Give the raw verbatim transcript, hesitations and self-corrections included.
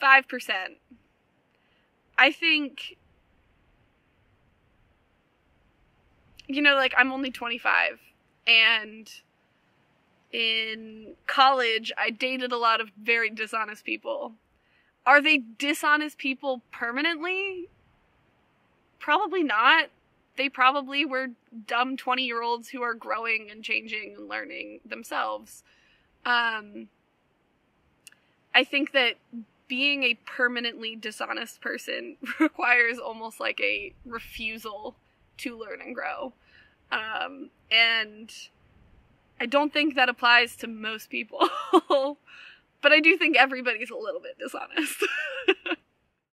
five percent. I think, you know, like, I'm only twenty-five, and in college I dated a lot of very dishonest people. Are they dishonest people permanently? Probably not. They probably were dumb twenty-year-olds who are growing and changing and learning themselves. Um, I think that being a permanently dishonest person requires almost like a refusal to learn and grow. Um, and I don't think that applies to most people, but I do think everybody's a little bit dishonest.